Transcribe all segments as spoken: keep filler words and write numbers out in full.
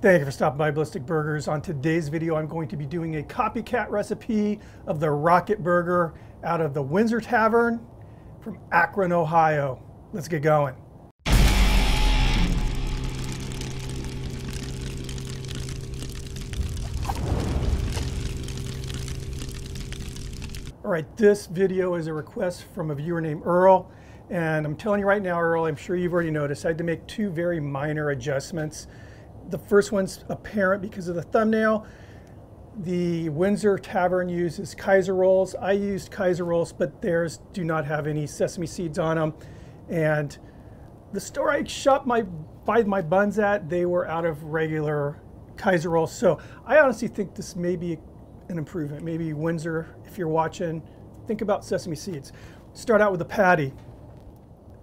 Thank you for stopping by Ballistic Burgers. On today's video, I'm going to be doing a copycat recipe of the Rocket Burger out of the Windsor Tavern from Akron, Ohio. Let's get going. All right, this video is a request from a viewer named Earl. And I'm telling you right now, Earl, I'm sure you've already noticed, I had to make two very minor adjustments. The first one's apparent because of the thumbnail. The Windsor Tavern uses Kaiser rolls. I used Kaiser rolls, but theirs do not have any sesame seeds on them. And the store I shop my buy my buns at, they were out of regular Kaiser rolls. So I honestly think this may be an improvement. Maybe Windsor, if you're watching, think about sesame seeds. Start out with a patty.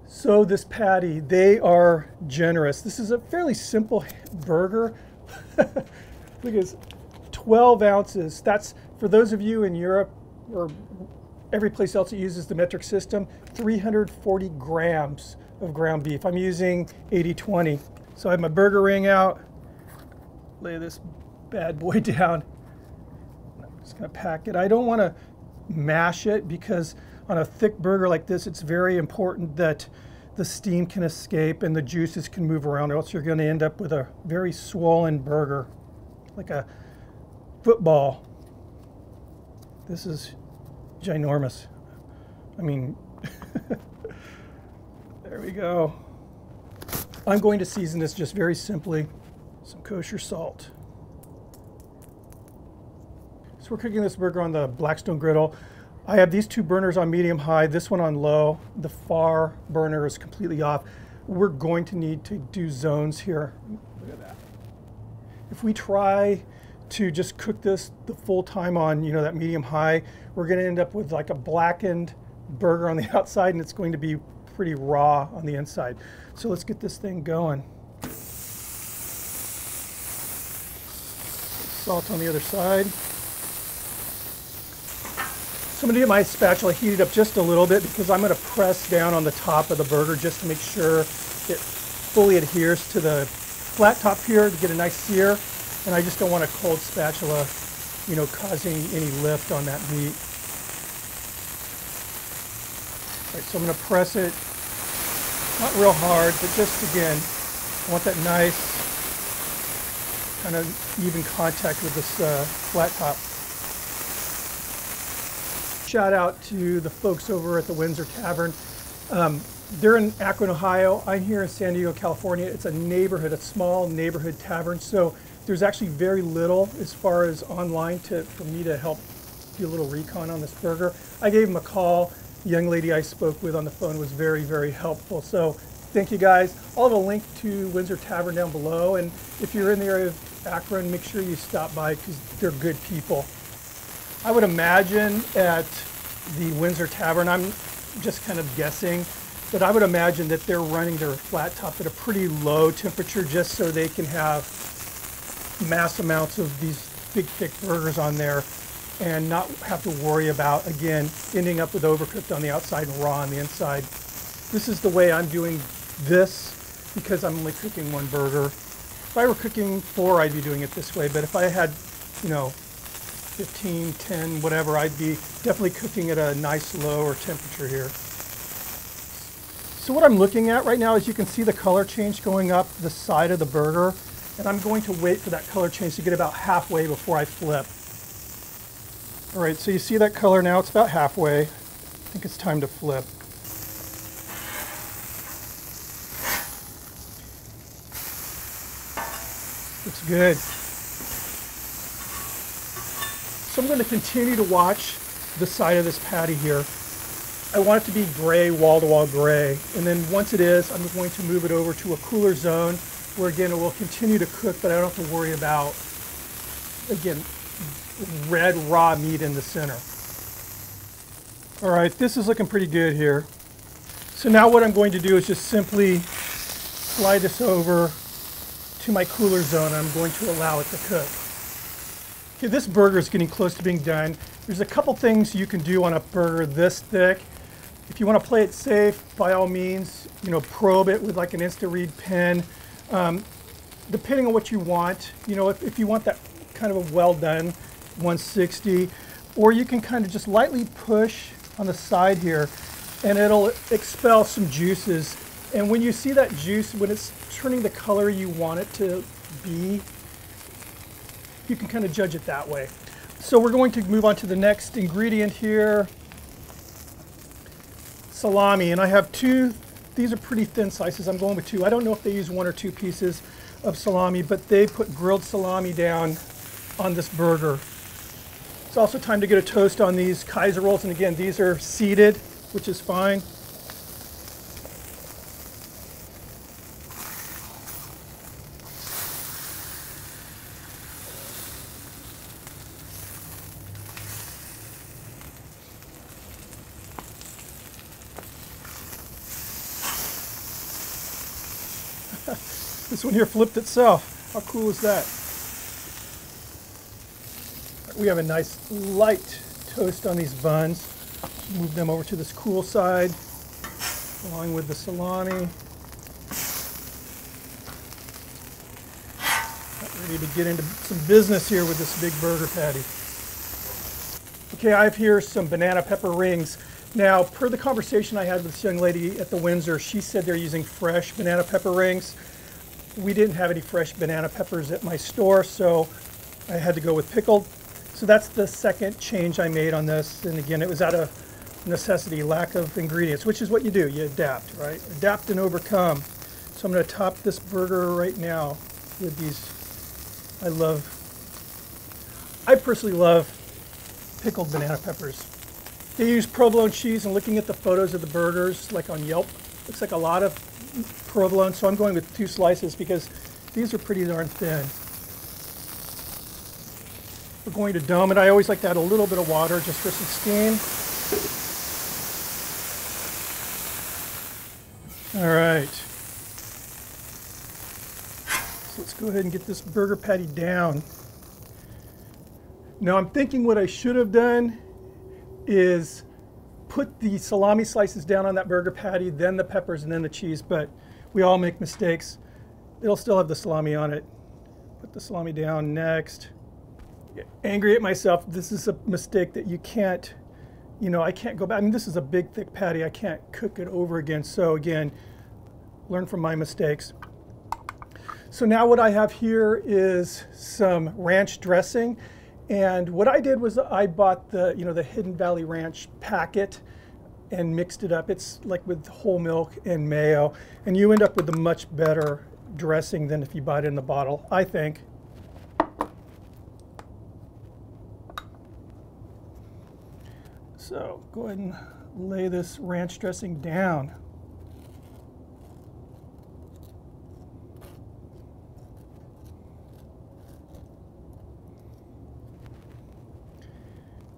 So this patty, they are generous. This is a fairly simple burger. Look at this, twelve ounces. That's, for those of you in Europe or every place else that uses the metric system, three hundred forty grams of ground beef. I'm using eighty twenty. So I have my burger ring out, lay this bad boy down. I'm just gonna pack it. I don't wanna mash it because on a thick burger like this, it's very important that the steam can escape and the juices can move around, or else you're going to end up with a very swollen burger, like a football. This is ginormous. I mean, there we go. I'm going to season this just very simply, some kosher salt. So we're cooking this burger on the Blackstone griddle. I have these two burners on medium high, this one on low. The far burner is completely off. We're going to need to do zones here. Look at that. If we try to just cook this the full time on, you know, that medium high, we're gonna end up with like a blackened burger on the outside and it's going to be pretty raw on the inside. So let's get this thing going. Salt on the other side. So I'm going to get my spatula heated up just a little bit because I'm going to press down on the top of the burger just to make sure it fully adheres to the flat top here to get a nice sear. And I just don't want a cold spatula, you know, causing any lift on that meat. All right, so I'm going to press it, not real hard, but just again, I want that nice kind of even contact with this uh, flat top. Shout out to the folks over at the Windsor Tavern. Um, they're in Akron, Ohio. I'm here in San Diego, California. It's a neighborhood, a small neighborhood tavern. So there's actually very little as far as online to, for me to help do a little recon on this burger. I gave them a call. The young lady I spoke with on the phone was very, very helpful. So thank you guys. I'll have a link to Windsor Tavern down below. And if you're in the area of Akron, make sure you stop by because they're good people. I would imagine at the Windsor Tavern, I'm just kind of guessing, but I would imagine that they're running their flat top at a pretty low temperature just so they can have mass amounts of these big, thick burgers on there and not have to worry about, again, ending up with overcooked on the outside and raw on the inside. This is the way I'm doing this because I'm only cooking one burger. If I were cooking four, I'd be doing it this way, but if I had, you know, fifteen, ten, whatever, I'd be definitely cooking at a nice lower temperature here. So what I'm looking at right now is you can see the color change going up the side of the burger, and I'm going to wait for that color change to get about halfway before I flip. All right, so you see that color now, it's about halfway. I think it's time to flip. Looks good. So I'm going to continue to watch the side of this patty here. I want it to be gray, wall-to-wall gray. And then once it is, I'm going to move it over to a cooler zone where, again, it will continue to cook, but I don't have to worry about, again, red raw meat in the center. All right, this is looking pretty good here. So now what I'm going to do is just simply slide this over to my cooler zone. I'm going to allow it to cook. Okay, this burger is getting close to being done. There's a couple things you can do on a burger this thick. If you want to play it safe, by all means, you know, probe it with like an Insta-Read pen. Um, depending on what you want, you know, if, if you want that kind of a well done one sixty, or you can kind of just lightly push on the side here and it'll expel some juices. And when you see that juice, when it's turning the color you want it to be, you can kind of judge it that way. So we're going to move on to the next ingredient here, salami. And I have two, these are pretty thin slices. I'm going with two. I don't know if they use one or two pieces of salami, but they put grilled salami down on this burger. It's also time to get a toast on these Kaiser rolls. And again, these are seeded, which is fine. This one here flipped itself. How cool is that? We have a nice light toast on these buns. Move them over to this cool side, along with the salami. Ready to get into some business here with this big burger patty. Okay, I have here some banana pepper rings. Now, per the conversation I had with this young lady at the Windsor, she said they're using fresh banana pepper rings. We didn't have any fresh banana peppers at my store, so I had to go with pickled. So that's the second change I made on this. And again, it was out of necessity, lack of ingredients, which is what you do. You adapt, right? Adapt and overcome. So I'm going to top this burger right now with these. I love, I personally love pickled banana peppers. They use provolone cheese, and looking at the photos of the burgers, like on Yelp, looks like a lot of provolone. So I'm going with two slices because these are pretty darn thin. We're going to dome it. I always like to add a little bit of water just for some steam. All right. So let's go ahead and get this burger patty down. Now I'm thinking what I should have done is put the salami slices down on that burger patty, then the peppers, and then the cheese, but we all make mistakes. It'll still have the salami on it. Put the salami down next. Angry at myself. This is a mistake that you can't, you know, I can't go back. I mean, this is a big, thick patty. I can't cook it over again. So again, learn from my mistakes. So now what I have here is some ranch dressing. And what I did was I bought the, you know, the Hidden Valley Ranch packet and mixed it up. It's like with whole milk and mayo. And you end up with a much better dressing than if you buy it in the bottle, I think. So go ahead and lay this ranch dressing down.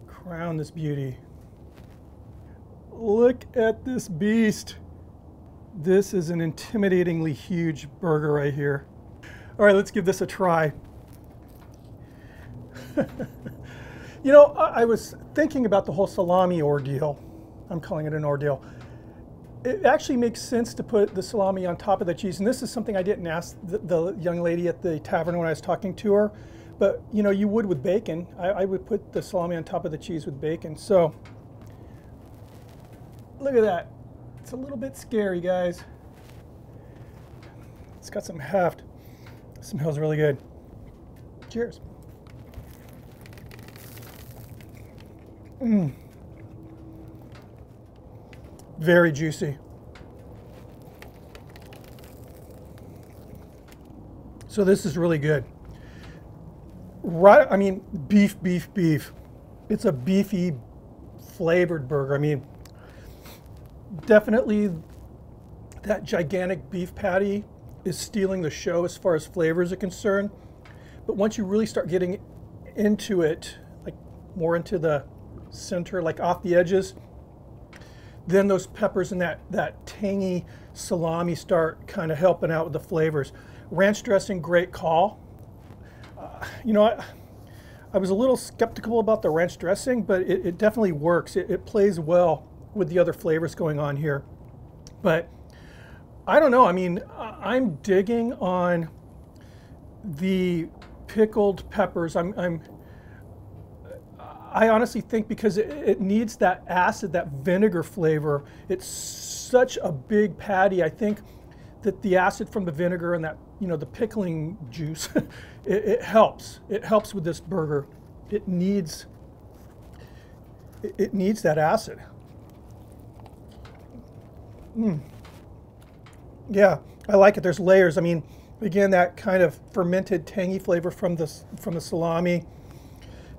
Crown this beauty. Look at this beast. This is an intimidatingly huge burger right here. All right, let's give this a try. You know, I was thinking about the whole salami ordeal. I'm calling it an ordeal. It actually makes sense to put the salami on top of the cheese. And this is something I didn't ask the, the young lady at the tavern when I was talking to her. But, you know, you would with bacon. I, I would put the salami on top of the cheese with bacon. So, look at that. It's a little bit scary, guys. It's got some heft. It smells really good. Cheers. Mm. Very juicy. So this is really good. Right, I mean, beef, beef, beef. It's a beefy flavored burger. I mean, definitely that gigantic beef patty is stealing the show as far as flavors are concerned. But once you really start getting into it, like more into the center, like off the edges, then those peppers and that that tangy salami start kind of helping out with the flavors. Ranch dressing, great call. Uh, you know, I, I was a little skeptical about the ranch dressing, but it, it definitely works. It, it plays well with the other flavors going on here. But I don't know. I mean, I'm digging on the pickled peppers, I'm, I'm I honestly think because it, it needs that acid, that vinegar flavor. It's such a big patty. I think that the acid from the vinegar and that, you know, the pickling juice, it, it helps. It helps with this burger. It needs, it, it needs that acid. Mm. Yeah, I like it. There's layers. I mean, again, that kind of fermented tangy flavor from the, from the salami.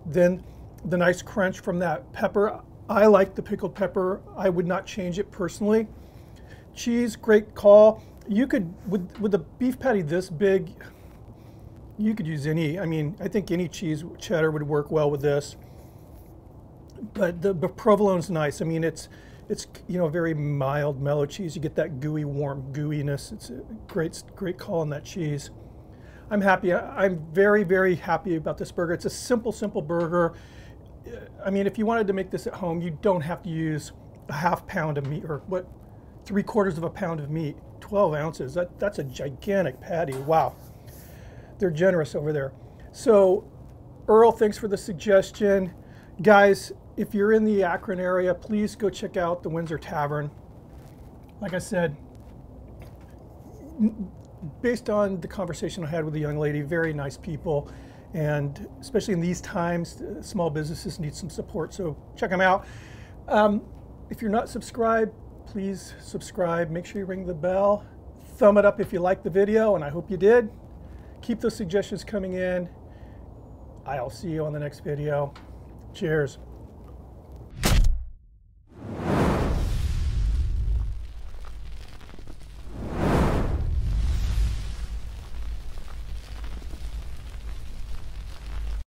Then the nice crunch from that pepper. I like the pickled pepper. I would not change it personally. Cheese, great call. You could, with, with a beef patty this big, you could use any, I mean, I think any cheese, cheddar would work well with this. But the, the provolone's nice. I mean, it's, it's, you know, very mild, mellow cheese. You get that gooey, warm gooiness. It's a great, great call on that cheese. I'm happy. I, I'm very, very happy about this burger. It's a simple, simple burger. I mean, if you wanted to make this at home, you don't have to use a half pound of meat or what, three quarters of a pound of meat, twelve ounces. That, that's a gigantic patty. Wow. They're generous over there. So, Earl, thanks for the suggestion. Guys, if you're in the Akron area, please go check out the Windsor Tavern. Like I said, based on the conversation I had with the young lady, very nice people. And especially in these times, small businesses need some support, so check them out. Um, if you're not subscribed, please subscribe. Make sure you ring the bell. Thumb it up if you liked the video, and I hope you did. Keep those suggestions coming in. I'll see you on the next video. Cheers.